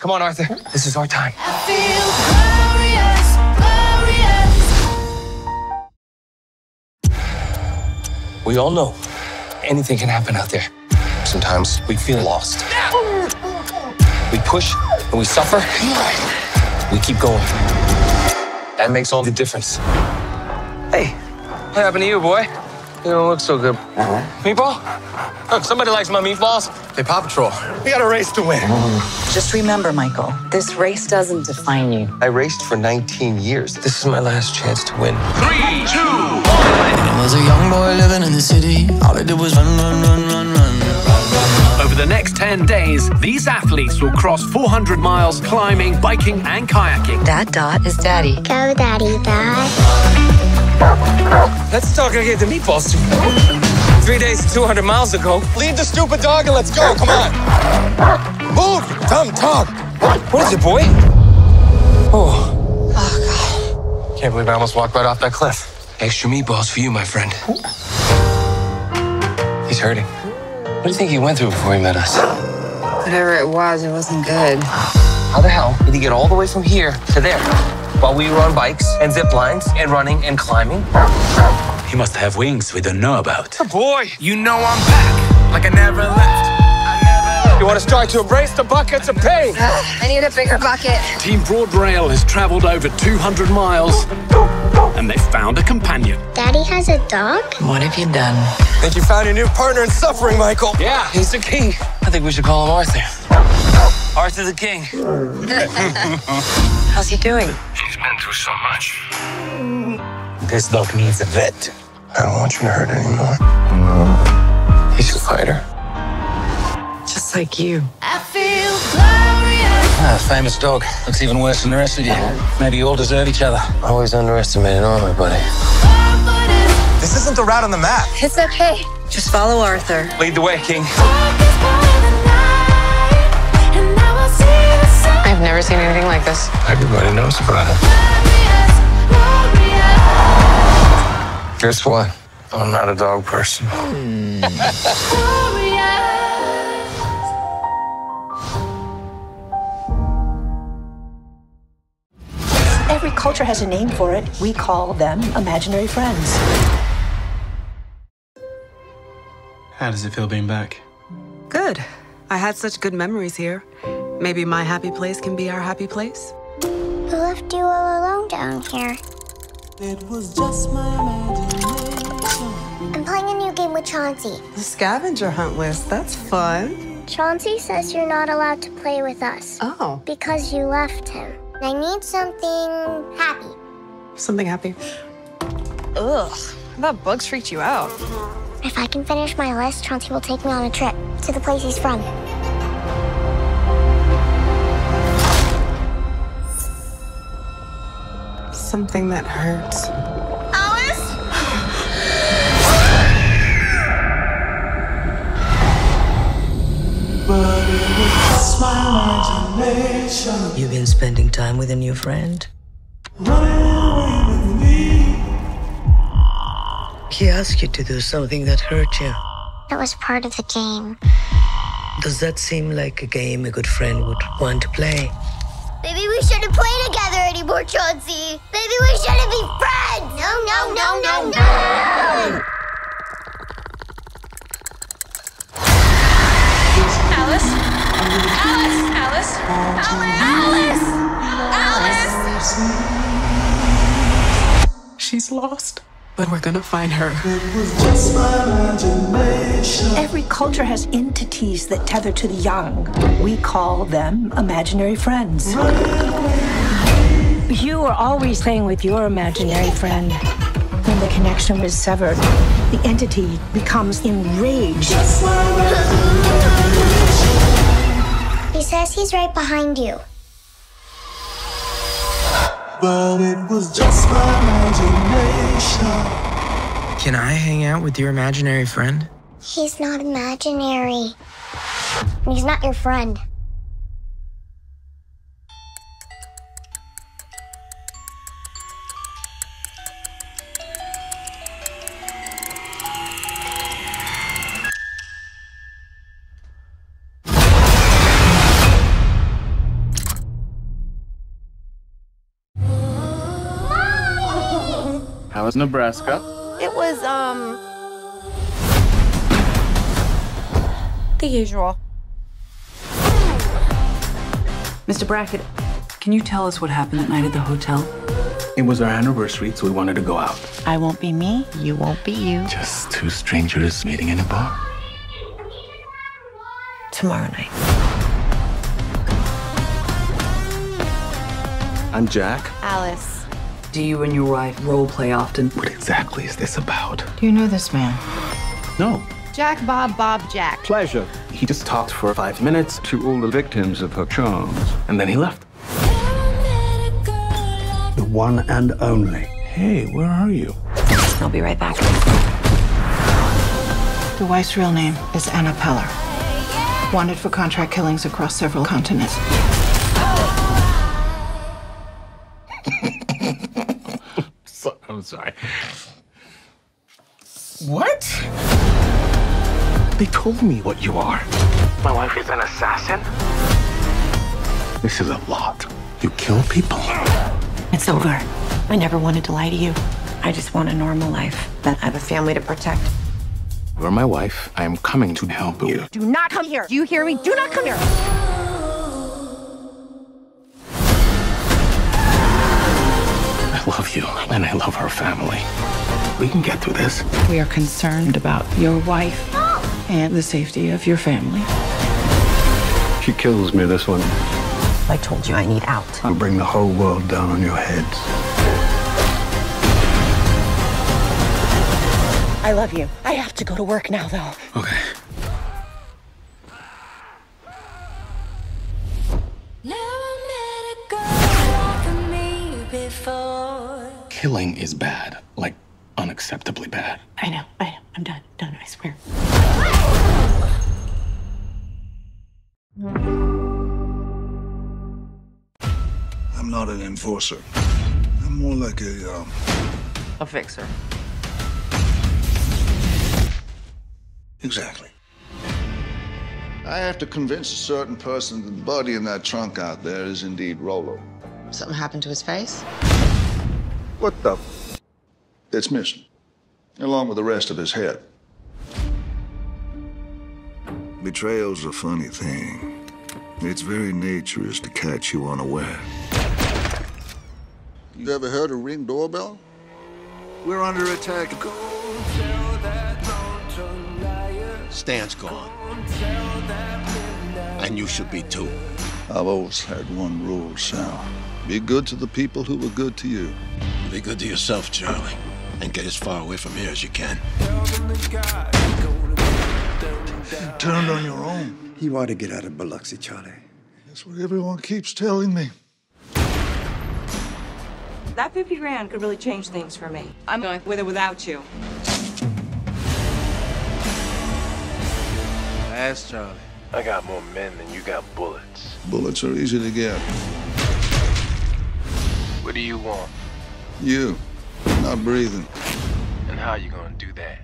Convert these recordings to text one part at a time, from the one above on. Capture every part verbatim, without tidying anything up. Come on, Arthur. This is our time. I feel glorious, glorious. We all know anything can happen out there. Sometimes we feel lost. We push and we suffer. We keep going. That makes all the difference. Hey, what happened to you, boy? You don't look so good. Uh-huh. Meatball? Look, somebody likes my meatballs. They PAW Patrol. We got a race to win. Just remember, Michael, this race doesn't define you. I raced for nineteen years. This is my last chance to win. Three, two, one. I was a young boy living in the city. All I did was run, run, run, run, run. Over the next ten days, these athletes will cross four hundred miles climbing, biking, and kayaking. That dot is Daddy. Go, Daddy, Dot. Let's talk and get the meatballs too. Three days, two hundred miles ago. Leave the stupid dog and let's go, come on. Move, dumb dog. What is it, boy? Oh. Oh, God. Can't believe I almost walked right off that cliff. Extra meatballs for you, my friend. He's hurting. What do you think he went through before he met us? Whatever it was, it wasn't good. How the hell did he get all the way from here to there? While we were on bikes and zip lines and running and climbing. He must have wings we don't know about. Oh boy! You know I'm back, like I never left. I never... You want to start to embrace the buckets of pain? I need a bigger bucket. Team Broadrail has traveled over two hundred miles and they found a companion. Daddy has a dog? What have you done? I think you found your new partner in suffering, Michael. Yeah, he's the king. I think we should call him Arthur. Arthur the King. How's he doing? He's been through so much. This dog needs a vet. I don't want you to hurt anymore. No. He's a fighter. Just like you. I feel glorious. Ah, famous dog. Looks even worse than the rest of you. Maybe you all deserve each other. I always underestimated Arthur, buddy. This isn't the route on the map. It's okay. Just follow Arthur. Lead the way, King. I've never seen anything like this. Everybody knows about it. Guess what? I'm not a dog person. Mm. Every culture has a name for it. We call them imaginary friends. How does it feel being back? Good. I had such good memories here. Maybe my happy place can be our happy place. I left you all alone down here. It was just my imagination. I'm playing a new game with Chauncey. The scavenger hunt list, that's fun. Chauncey says you're not allowed to play with us. Oh. Because you left him. I need something happy. Something happy? Ugh, I thought bugs freaked you out. If I can finish my list, Chauncey will take me on a trip to the place he's from. Something that hurts. Alice? You've been spending time with a new friend? He asked you to do something that hurt you. That was part of the game. Does that seem like a game a good friend would want to play? Maybe we shouldn't play together anymore, Chauncey. Maybe we shouldn't be friends. No, no, no, no, no. Alice? Alice? Alice? Alice? Alice? Alice? She's lost, but we're gonna find her. It was just my imagination. Every culture has entities that tether to the young. We call them imaginary friends. You were always playing with your imaginary friend. When the connection was severed, the entity becomes enraged. He says he's right behind you. But it was just my imagination. Can I hang out with your imaginary friend? He's not imaginary. He's not your friend. was Nebraska. It was, um... the usual. Mister Brackett, can you tell us what happened that night at the hotel? It was our anniversary, so we wanted to go out. I won't be me, you won't be you. Just two strangers meeting in a bar. Tomorrow night. I'm Jack. Alice. Do you and your wife role play often? What exactly is this about? Do you know this man? No. Jack, Bob, Bob, Jack. Pleasure. He just talked for five minutes to all the victims of her charms, and then he left. The one and only. Hey, where are you? I'll be right back. The wife's real name is Anna Peller. Wanted for contract killings across several continents. so, I'm sorry. What? They told me what you are. My wife is an assassin? This is a lot. You kill people. It's over. I never wanted to lie to you. I just want a normal life, that I have a family to protect. You're my wife. I am coming to help you. Do not come here. Do you hear me? Do not come here. I love you, and I love our family. We can get through this. We are concerned about your wife and the safety of your family. She kills me, this one. I told you I need out. I'll bring the whole world down on your heads. I love you. I have to go to work now, though. Okay. Killing is bad. Like, unacceptably bad. I know. I know. I'm done. Done. I swear. I'm not an enforcer. I'm more like a, um... a fixer. Exactly. I have to convince a certain person that the body in that trunk out there is indeed Rolo. Something happened to his face? What the? F it's missing, along with the rest of his head. Betrayal's a funny thing. Its very nature is to catch you unaware. You ever heard a ring doorbell? We're under attack. Stan's gone, and you should be too. I've always had one rule, Sal. Be good to the people who were good to you. Be good to yourself, Charlie, and get as far away from here as you can. You turned on your own. You ought to get out of Biloxi, Charlie. That's what everyone keeps telling me. That fifty grand could really change things for me. I'm going with or without you. Ask Charlie. I got more men than you got bullets. Bullets are easy to get. What do you want? You. Not breathing. And how are you gonna do that?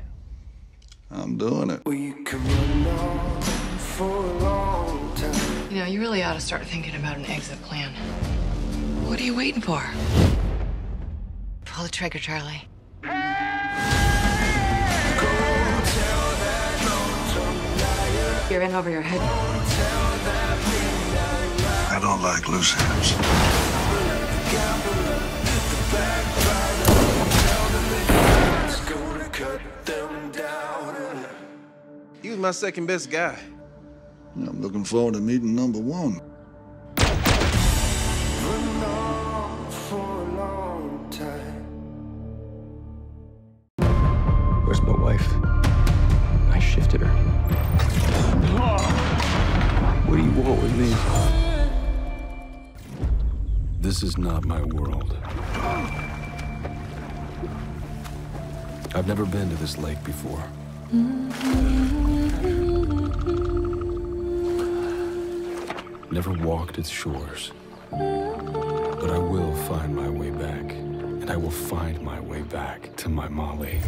I'm doing it. We can run on for a long time. You know, you really ought to start thinking about an exit plan. What are you waiting for? Pull the trigger, Charlie. You're in over your head. I don't like loose ends. You was my second best guy. I'm looking forward to meeting number one. Where's my wife? I shifted her. What do you want with me? This is not my world. I've never been to this lake before. Never walked its shores. But I will find my way back. And I will find my way back to my Molly.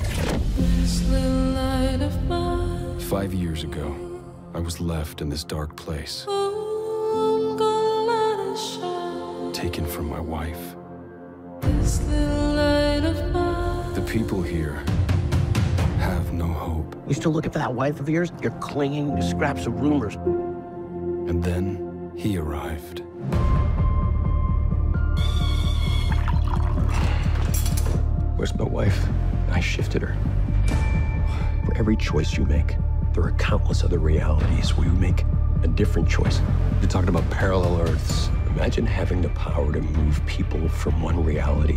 Five years ago, I was left in this dark place. Taken from my wife. The people here have no hope. You're still looking for that wife of yours? You're clinging to scraps of rumors. And then he arrived. Where's my wife? I shifted her. For every choice you make, there are countless other realities where you make a different choice. You're talking about parallel Earths. Imagine having the power to move people from one reality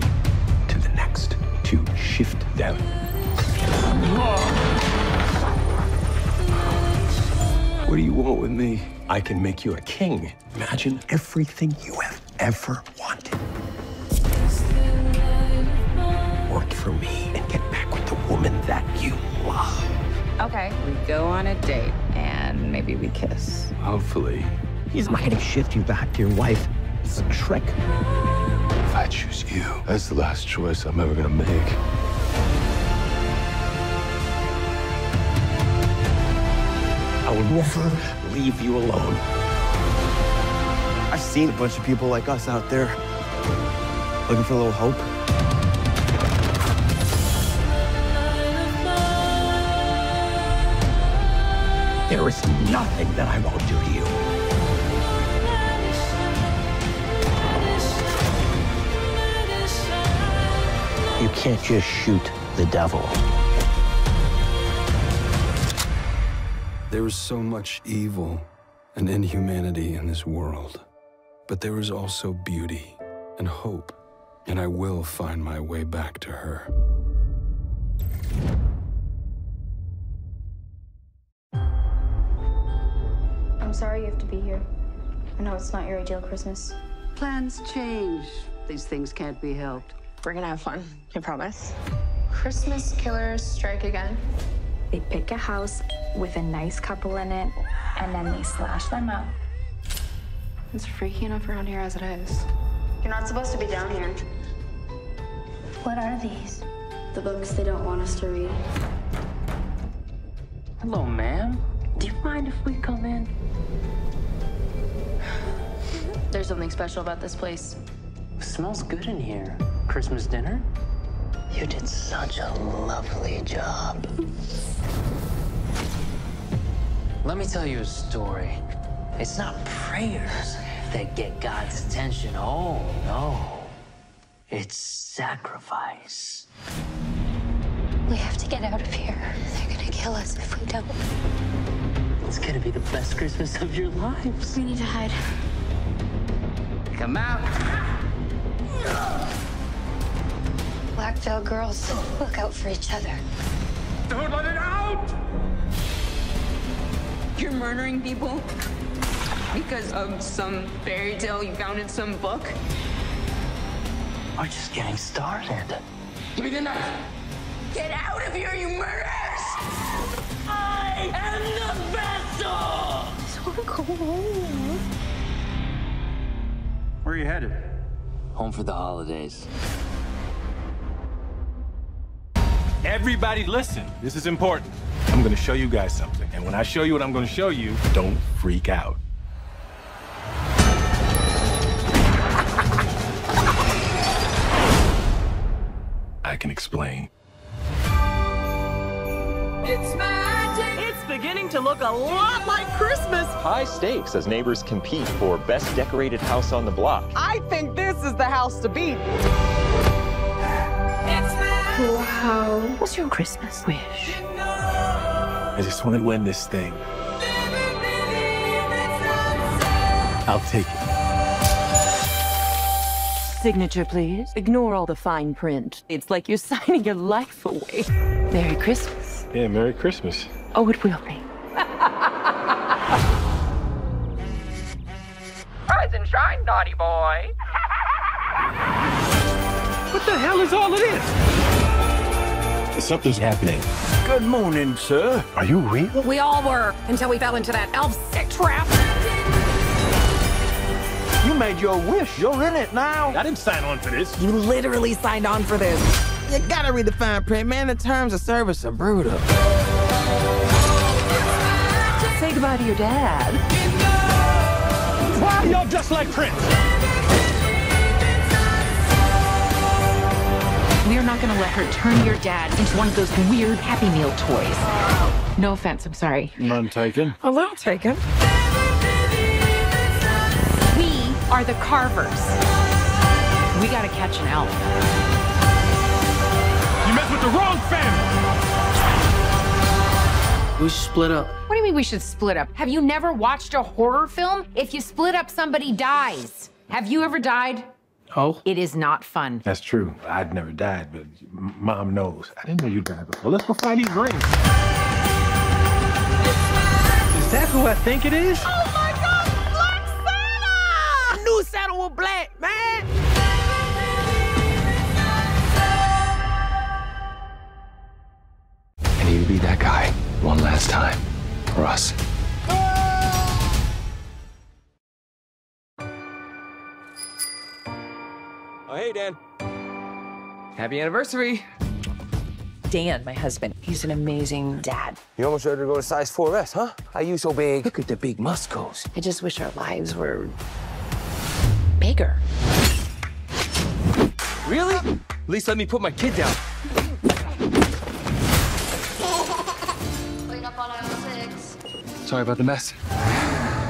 to the next, to shift them. What do you want with me? I can make you a king. Imagine everything you have ever wanted. Work for me and get back with the woman that you love. Okay, we go on a date and maybe we kiss. Hopefully. He's not gonna shift you back to your wife. It's a trick. If I choose you, that's the last choice I'm ever gonna make. I will never leave you alone. I've seen a bunch of people like us out there looking for a little hope. There is nothing that I won't do to you. You can't just shoot the devil. There is so much evil and inhumanity in this world, but there is also beauty and hope, and I will find my way back to her. I'm sorry you have to be here. I know it's not your ideal Christmas. Plans change. These things can't be helped. We're gonna have fun, I promise. Christmas killers strike again. They pick a house with a nice couple in it, and then they slash them up. It's freaky enough around here as it is. You're not supposed to be down here. What are these? The books they don't want us to read. Hello, ma'am. Do you mind if we come in? There's something special about this place. It smells good in here. Christmas dinner? You did such a lovely job. Let me tell you a story. It's not prayers that get God's attention. Oh, no. It's sacrifice. We have to get out of here. They're gonna kill us if we don't. It's gonna be the best Christmas of your lives. We need to hide. Come out. Blackfell girls, look out for each other. Don't let it out! You're murdering people because of some fairy tale you found in some book? We're just getting started. Give me the knife! Get out of here, you murderers! I am the vessel! I just want to go home. Where are you headed? Home for the holidays. Everybody listen, this is important. I'm gonna show you guys something, and when I show you what I'm gonna show you, don't freak out. I can explain. It's magic! It's beginning to look a lot like Christmas! High stakes as neighbors compete for best decorated house on the block. I think this is the house to beat. Wow. What's your Christmas wish? I just want to win this thing. I'll take it. Signature, please. Ignore all the fine print. It's like you're signing your life away. Merry Christmas. Yeah, Merry Christmas. Oh, it will be. Rise and shine, naughty boy. What the hell is all of this? Something's happening. Good morning, sir. Are you real? We all were, until we fell into that elf sick trap. You made your wish. You're in it now. I didn't sign on for this. You literally signed on for this. You gotta read the fine print, man. The terms of service are brutal. Say goodbye to your dad. Why are y'all just like Prince? We're not gonna let her turn your dad into one of those weird Happy Meal toys. No offense, I'm sorry. None taken. A little taken. We are the Carvers. We gotta catch an elf. You messed with the wrong family! We should split up. What do you mean we should split up? Have you never watched a horror film? If you split up, somebody dies. Have you ever died? Oh? It is not fun. That's true. I'd never died, but Mom knows. I didn't know you died before. Let's go find these rings. Is that who I think it is? Oh my God, Black Santa! I knew Santa was black, man! I need to be that guy one last time for us. Oh, hey, Dan. Happy anniversary. Dan, my husband, he's an amazing dad. You almost ready to go to size four S, huh? Are you so big? Look at the big muscles. I just wish our lives were bigger. Really? At least let me put my kid down. Clean up on aisle six. Sorry about the mess.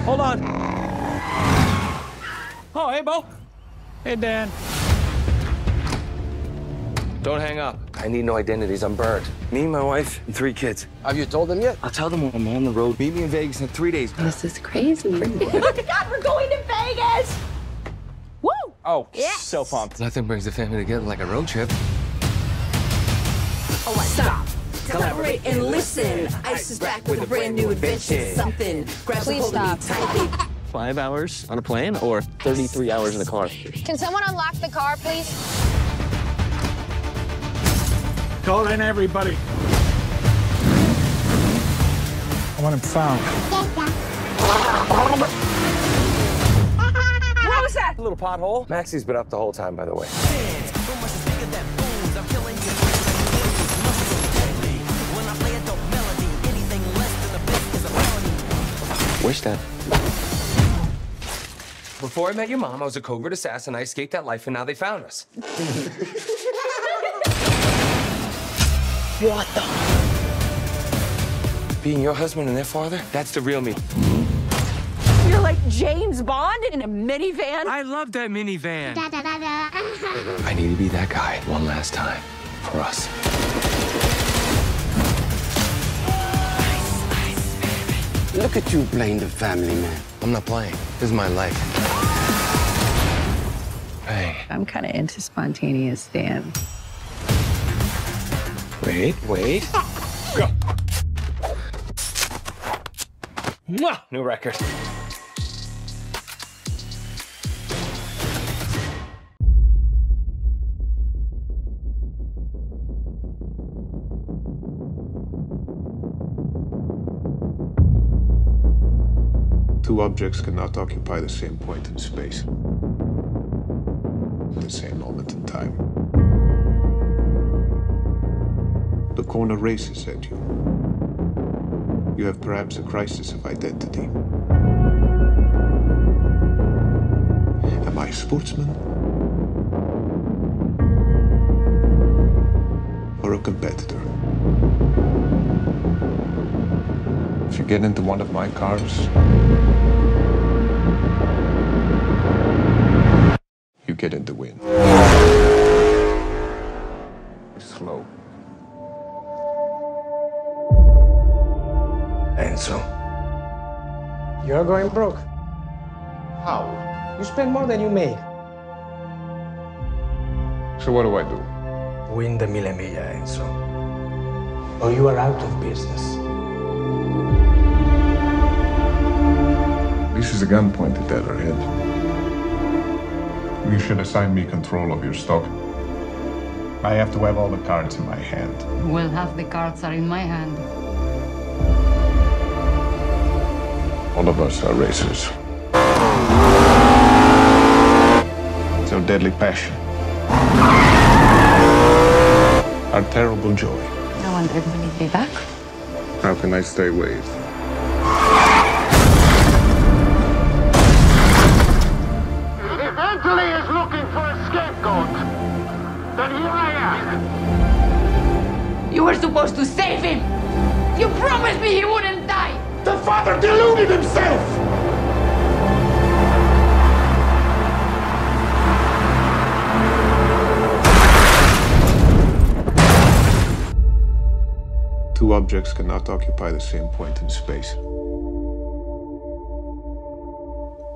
Hold on. Oh, hey, Bo. Hey, Dan. Don't hang up. I need no identities. I'm burned. Me, my wife, and three kids. Have you told them yet? I'll tell them when I'm on the road. Meet me in Vegas in three days. This is crazy. Look at God, we're going to Vegas! Woo! Oh, yes. So pumped. Nothing brings the family together like a road trip. Oh, I stop. Collaborate and listen. Ice is back with a brand new adventure. Something. Grab a hold of me tightly. Five hours on a plane or thirty-three hours in the car? Can someone unlock the car, please? Call in everybody. I want him found. What was that? A little pothole. Maxie's been up the whole time, by the way. Where's that? Before I met your mom, I was a covert assassin. I escaped that life, and now they found us. What the? Being your husband and their father, that's the real me. You're like James Bond in a minivan? I love that minivan. Da, da, da, da. I need to be that guy one last time for us. Look at you playing the family, man. I'm not playing. This is my life. Hey. I'm kind of into spontaneous Dan. Wait, wait. Go. Mwah! New record. Two objects cannot occupy the same point in space at the same moment in time. The corner races at you. You have perhaps a crisis of identity. Am I a sportsman? Or a competitor? If you get into one of my cars, you get in the wind. Slow. Enzo. You're going broke. How? You spend more than you make. So what do I do? Win the Mille Miglia, Enzo. Or you are out of business. This is a gun pointed at our head. You should assign me control of your stock. I have to have all the cards in my hand. Well, half the cards are in my hand. All of us are racers. It's our deadly passion. Our terrible joy. I wonder if we need to be back. How can I stay away? Is looking for a scapegoat, then here I am. father deluded himself! Two objects cannot occupy the same point in space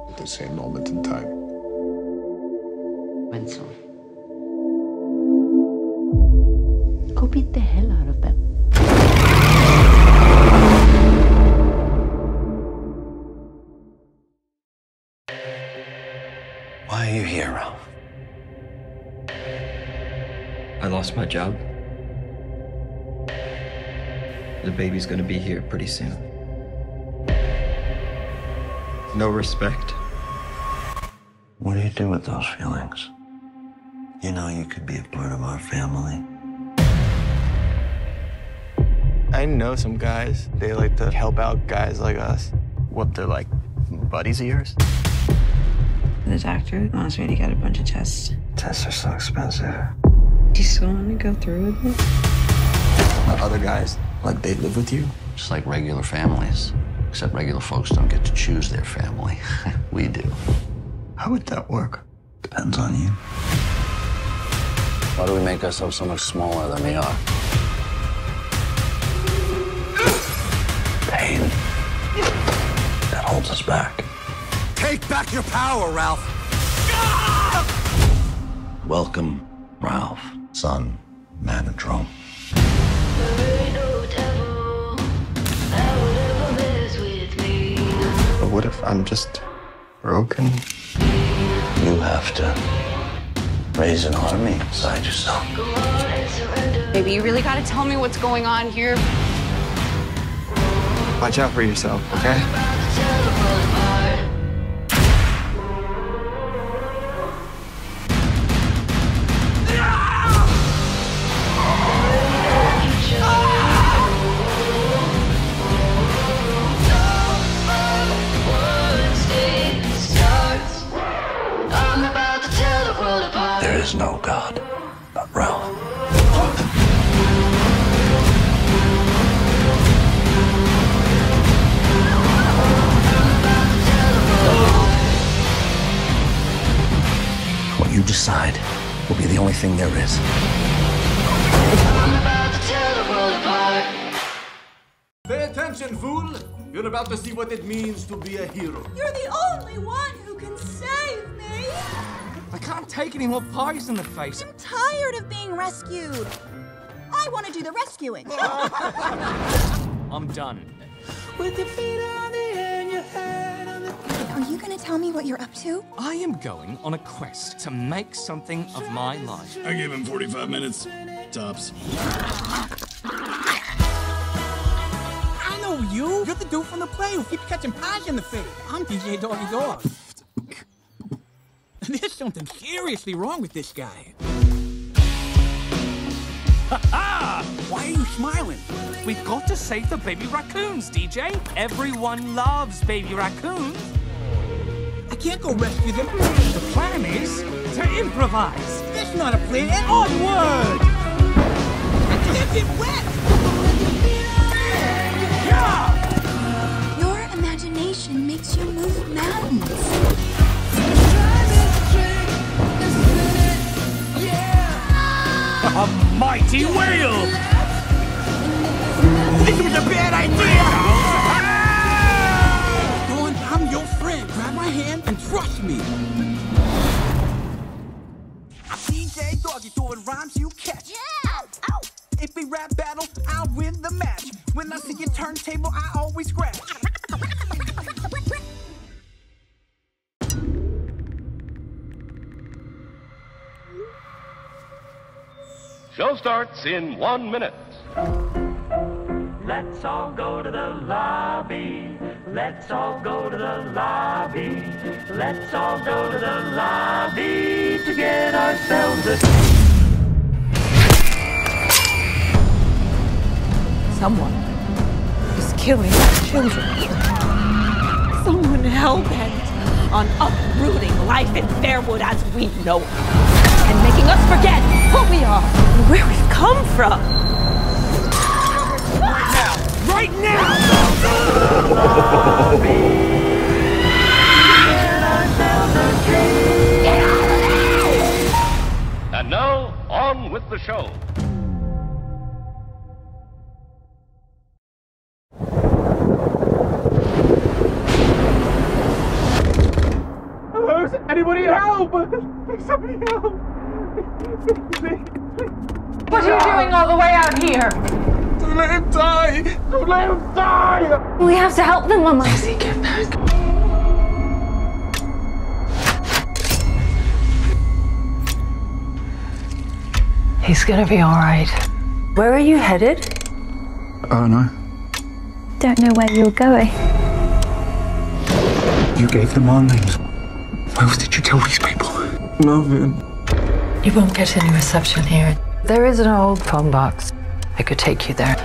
at the same moment in time. Enzo, go beat the hell out of them. Why are you here, Ralph? I lost my job. The baby's gonna be here pretty soon. No respect. What do you do with those feelings? You know you could be a part of our family. I know some guys, they like to help out guys like us. What, they're like buddies of yours? The doctor wants me to get a bunch of tests. Tests are so expensive. Do you still want to go through with it? The other guys, like they live with you? Just like regular families. Except regular folks don't get to choose their family. We do. How would that work? Depends on you. Why do we make ourselves so much smaller than we are? Pain. That holds us back. Take back your power, Ralph! Ah! Welcome, Ralph, son, man in Rome. But what if I'm just broken? You have to raise an army inside yourself. Baby, you really gotta tell me what's going on here. Watch out for yourself, okay? There is no God but Ralph. You decide will be the only thing there is. I'm about to tear the world apart. Pay attention, fool. You're about to see what it means to be a hero. You're the only one who can save me. I can't take any more pies in the face. I'm tired of being rescued. I want to do the rescuing. I'm done. With your feet on the air and your head on the floor. Are you going to tell me what you're up to? I am going on a quest to make something of my life. I gave him forty-five minutes. Tops. I know you. You're the dude from the play who keeps catching pies in the face. I'm D J Doggy Dog. There's something seriously wrong with this guy. Ha-ha! Why are you smiling? We've got to save the baby raccoons, D J. Everyone loves baby raccoons. I can't go rescue them. The plan is to improvise. That's not a plan. Onward! I can't get wet! Yeah! Your imagination makes you move mountains. Yeah! A mighty whale! This was a bad idea! I'm your friend. Grab my hand and trust me. D J Doggy throwing rhymes you catch. Yeah! Ow! If we rap battle, I'll win the match. When I see your turntable, I always scratch. Show starts in one minute. Let's all go to the lobby. Let's all go to the lobby. Let's all go to the lobby to get ourselves a... Someone is killing children. Someone hell-bent on uprooting life in Fairwood as we know it, and making us forget who we are and where we've come from. Now, right now! And now, on with the show. Hello, anybody help? Somebody help. What are you doing all the way out here? Don't let him die. Don't let him die. We have to help them, Mama. Lizzie, get back. He's gonna be all right. Where are you headed? Oh, no. Don't know where you're going. You gave them our names. What else did you tell these people? Nothing. You won't get any reception here. There is an old phone box. I could take you there.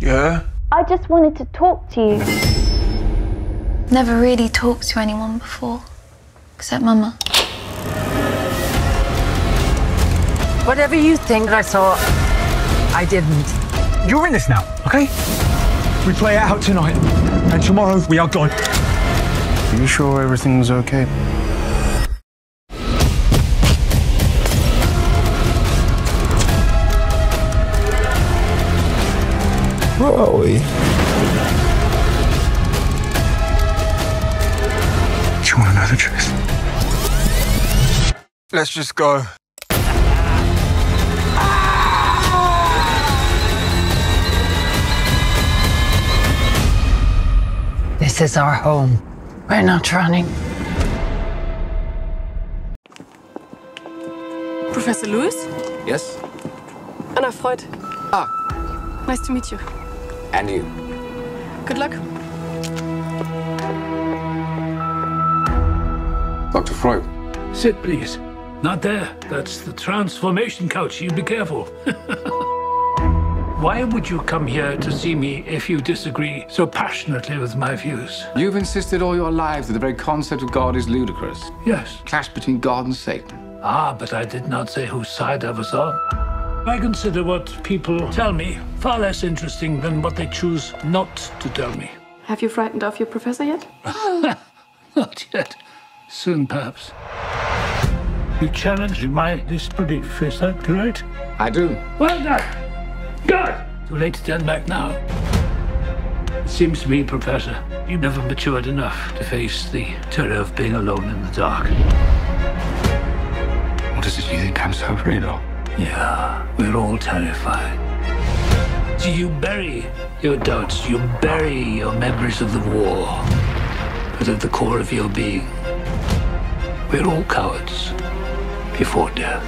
Yeah? I just wanted to talk to you. Never really talked to anyone before, except Mama. Whatever you think I saw, I didn't. You're in this now, okay? We play it out tonight, and tomorrow we are gone. Are you sure everything was okay? Where are we? Do you want to know the truth? Let's just go. This is our home. We're not running. Professor Lewis? Yes? Anna Freud. Ah. Nice to meet you. And you. Good luck. Doctor Freud. Sit, please. Not there. That's the transformation couch. You be careful. Why would you come here to see me if you disagree so passionately with my views? You've insisted all your lives that the very concept of God is ludicrous. Yes. Clash between God and Satan. Ah, but I did not say whose side I was on. I consider what people tell me far less interesting than what they choose not to tell me. Have you frightened off your professor yet? Not yet. Soon, perhaps. You challenge my disbelief, is that correct? I do. Well done. God! Too late to turn back now. It seems to me, Professor, you've never matured enough to face the terror of being alone in the dark. What is it you think I'm so afraid of? Yeah, we're all terrified. So you bury your doubts, you bury your memories of the war. But at the core of your being, we're all cowards before death.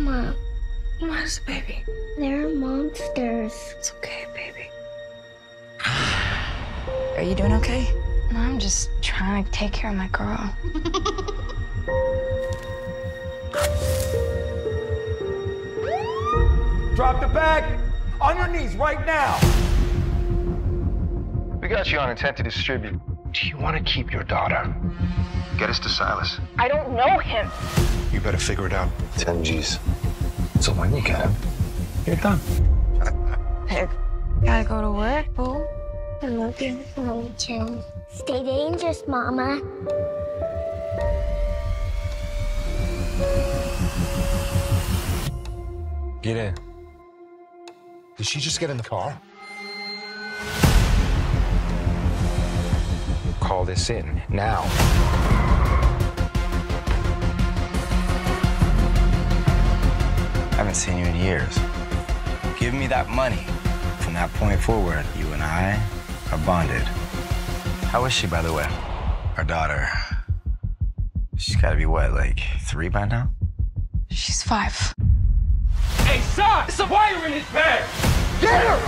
Mama. What is it, baby? They're monsters. It's okay, baby. Are you doing okay? No, I'm just trying to take care of my girl. Drop the bag on your knees right now. We got you on intent to distribute. Do you want to keep your daughter? Get us to Silas. I don't know him. You better figure it out. ten G's. So when you get him, you're done. I gotta go to work, boo. I love you. I love you. Stay dangerous, Mama. Get in. Did she just get in the car? Call this in now. I haven't seen you in years. Give me that money. From that point forward, you and I are bonded. How is she, by the way? Our daughter. She's gotta be what, like three by now? She's five. Hey, son! There's a wire in his bag! Get her!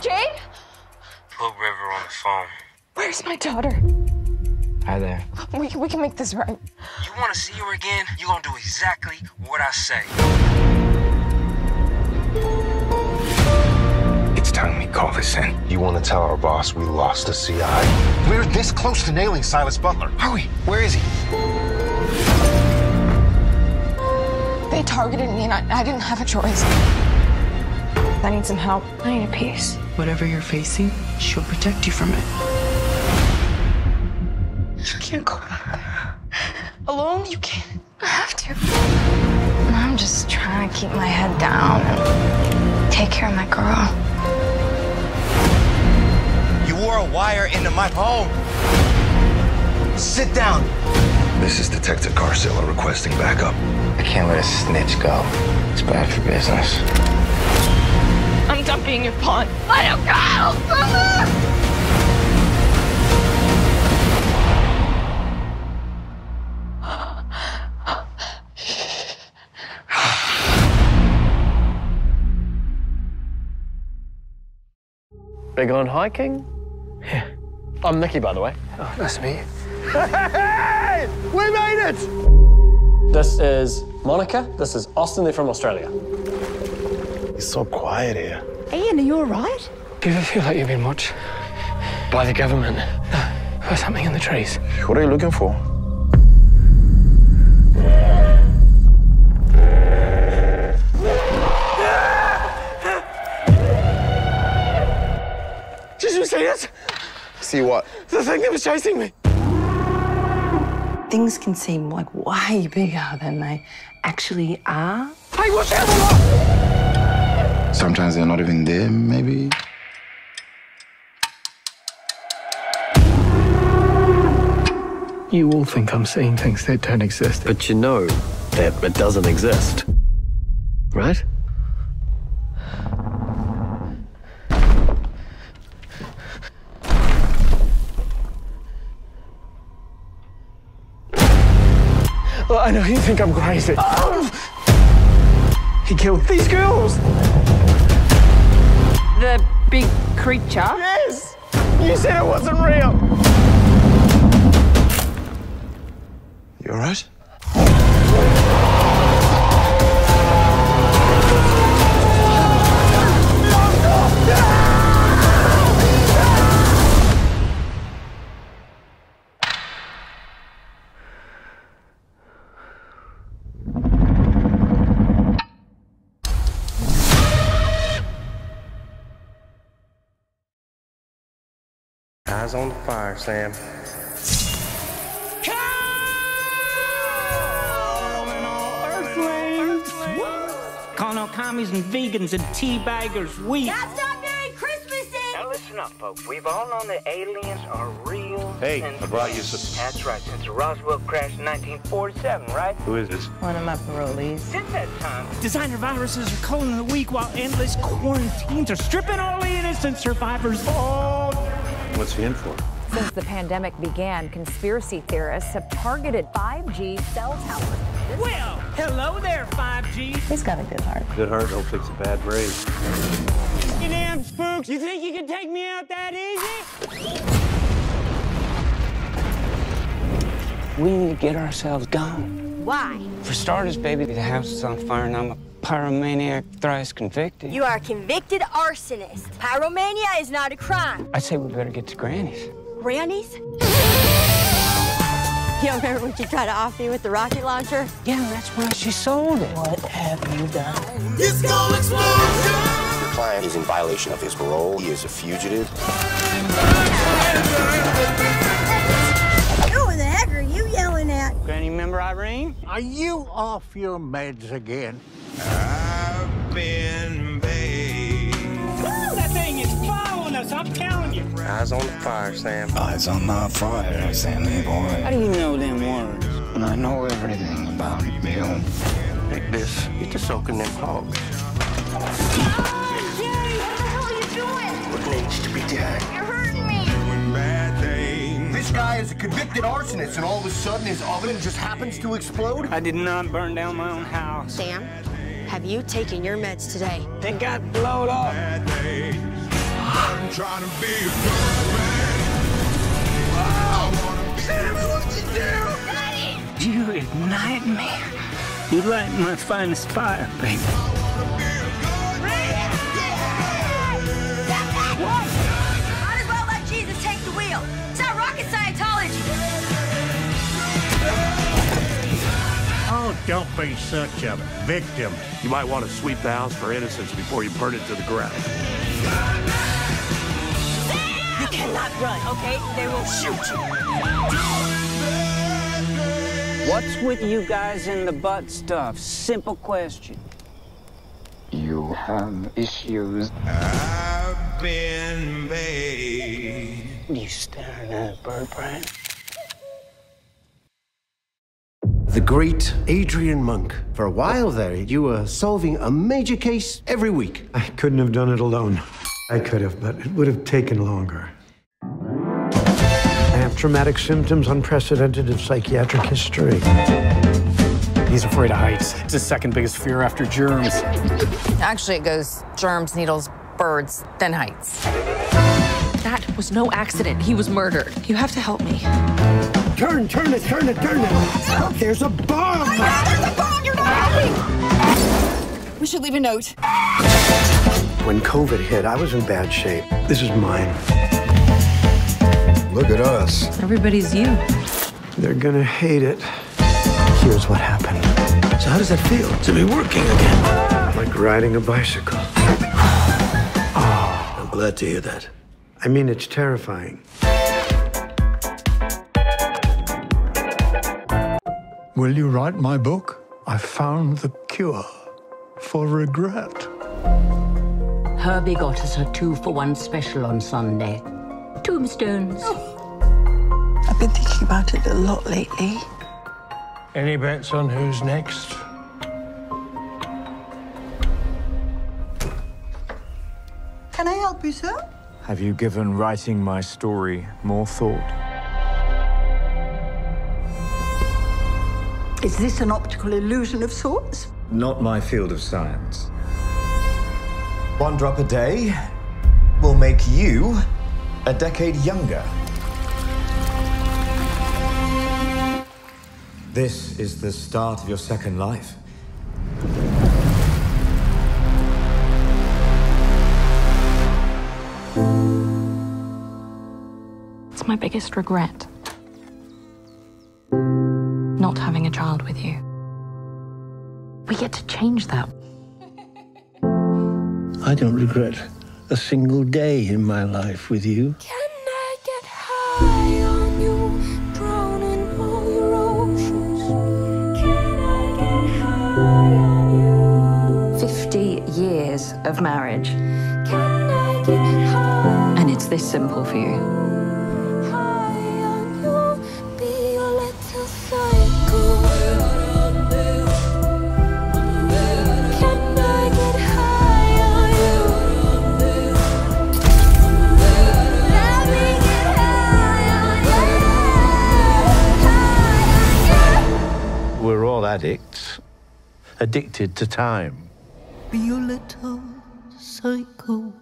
Jane? Put River on the phone. Where's my daughter? Hi there. We, we can make this right. You wanna see her again? You gonna do exactly what I say. Time we call this in. You want to tell our boss we lost the C I? We're this close to nailing Silas Butler. Are we? Where is he? They targeted me and I, I didn't have a choice. I need some help. I need a piece. Whatever you're facing, she'll protect you from it. You can't go out there. Alone, you can't. I have to. I'm just trying to keep my head down and take care of my girl. A wire into my home. Sit down. This is Detective Carcilla requesting backup. I can't let a snitch go. It's bad for business. I'm done being your pawn. Let him go! Mama! Big on hiking? Yeah. I'm Nicky, by the way. Oh, nice to meet you. Hey! We made it! This is Monica. This is Austin. They're from Australia. It's so quiet here. Ian, are you all right? Do you ever feel like you've been watched by the government? No, there's something in the trees. What are you looking for? Did you see it? See what? The thing that was chasing me. Things can seem like way bigger than they actually are. Hey, watch out! Sometimes they're not even there, maybe. You all think I'm seeing things that don't exist. But you know that it doesn't exist, right? Well, I know you think I'm crazy. Oh. He killed these girls. The big creature? Yes! You said it wasn't real. You all right? Eyes on the fire, Sam. Earthlings! Calling all commies and vegans and teabaggers weak. Now stop doing Christmases! Now listen up, folks. We've all known that aliens are real. Hey, I brought you some... That's right, since the Roswell crash in nineteen forty-seven, right? Who is this? One of my parolees. Since that time, designer viruses are calling the weak while endless quarantines are stripping all innocent survivors. Oh! What's he in for? Since the pandemic began, conspiracy theorists have targeted five G cell towers. Well, hello there, five G. He's got a good heart. Good heart don't fix a bad brain. You damn spooks, you think you can take me out that easy? We need to get ourselves gone. Why? For starters, baby, the house is on fire and I'm a pyromaniac thrice convicted. You are a convicted arsonist. Pyromania is not a crime. I say we better get to Granny's. Granny's? You don't remember when she tried to off me with the rocket launcher? Yeah, that's why she sold it. What have you done? It's gonna explode! Your client is in violation of his parole. He is a fugitive. Who the heck are you yelling at? Granny, remember Irene? Are you off your meds again? I've been paid. Woo, that thing is following us, I'm telling you. Eyes on the fire, Sam. Eyes on the fire, Sammy boy. How do you know them words? And I know everything about you, Bill. Take this. You're just soaking them hogs. Oh, Jerry, what the hell are you doing? What needs to be done? You're hurting me. This guy is a convicted arsonist, and all of a sudden his oven just happens to explode? I did not burn down my own house. Sam? Have you taken your meds today? They got blown up. I'm trying to be a wow. Sammy, what you do? You ignite me. You light my finest fire, baby. What? Might as well let Jesus take the wheel. It's not rocket Scientology. Oh, don't be such a victim. You might want to sweep the house for innocence before you burn it to the ground. You cannot run, okay? They will shoot you. What's with you guys in the butt stuff? Simple question. You have issues. I've been made. You staring at a bird brain? The great Adrian Monk. For a while there, you were solving a major case every week. I couldn't have done it alone. I could have, but it would have taken longer. I have traumatic symptoms unprecedented in psychiatric history. He's afraid of heights. It's his second biggest fear after germs. Actually, it goes germs, needles, birds, then heights. That was no accident. He was murdered. You have to help me. Turn, turn it, turn it, turn it. There's a bomb! I know there's a bomb! You're not helping! We should leave a note. When COVID hit, I was in bad shape. This is mine. Look at us. Everybody's you. They're gonna hate it. Here's what happened. So how does that feel to be working again? Like riding a bicycle. Oh, I'm glad to hear that. I mean, it's terrifying. Will you write my book? I found the cure for regret. Herbie got us a two-for-one special on Sunday. Tombstones. Oh. I've been thinking about it a lot lately. Any bets on who's next? Can I help you, sir? Have you given writing my story more thought? Is this an optical illusion of sorts? Not my field of science. One drop a day will make you a decade younger. This is the start of your second life. It's my biggest regret. Not having a child with you. We get to change that. I don't regret a single day in my life with you. Can I get high on you, drown in all your oceans? Can I get high on you? Fifty years of marriage. Can I get high? And it's this simple for you. addicts, addicted to time. Be a little psycho.